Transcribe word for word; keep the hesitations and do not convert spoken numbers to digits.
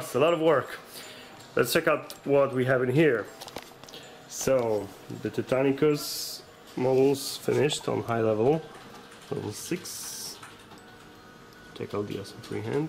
costs a lot of work. Let's check out what we have in here. So the Titanicus models finished on high level, level six. Take out the S M freehand.